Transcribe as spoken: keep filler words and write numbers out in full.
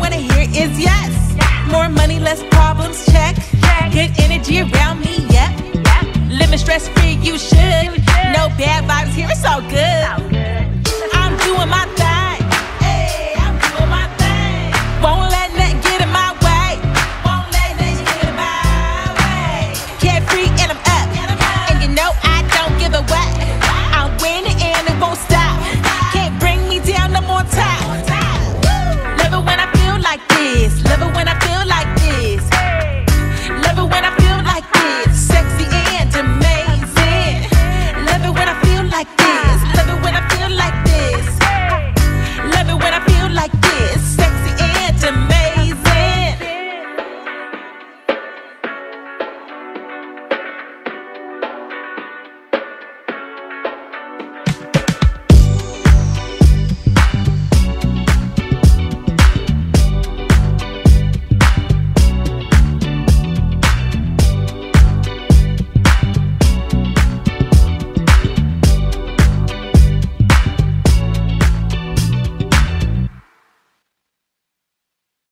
wanna hear is yes. More money, less problems, check. Good energy around me, yep. Living stress free, you should. No bad vibes here, it's all good. I'm doing my thing.